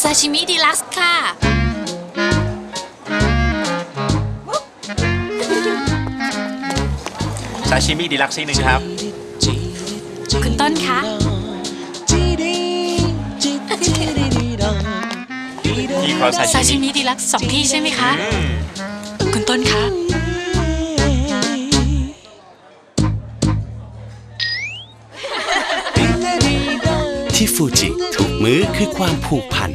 ซาชิมิดีลักซ์ค่ะซาชิมิดีลักซ์ซีหนึ่งครับคุณต้นคะซาชิมิดีลักซ์สองที่ใช่ไหมคะคุณต้นคะที่ฟูจิทุกมื้อคือความผูกพัน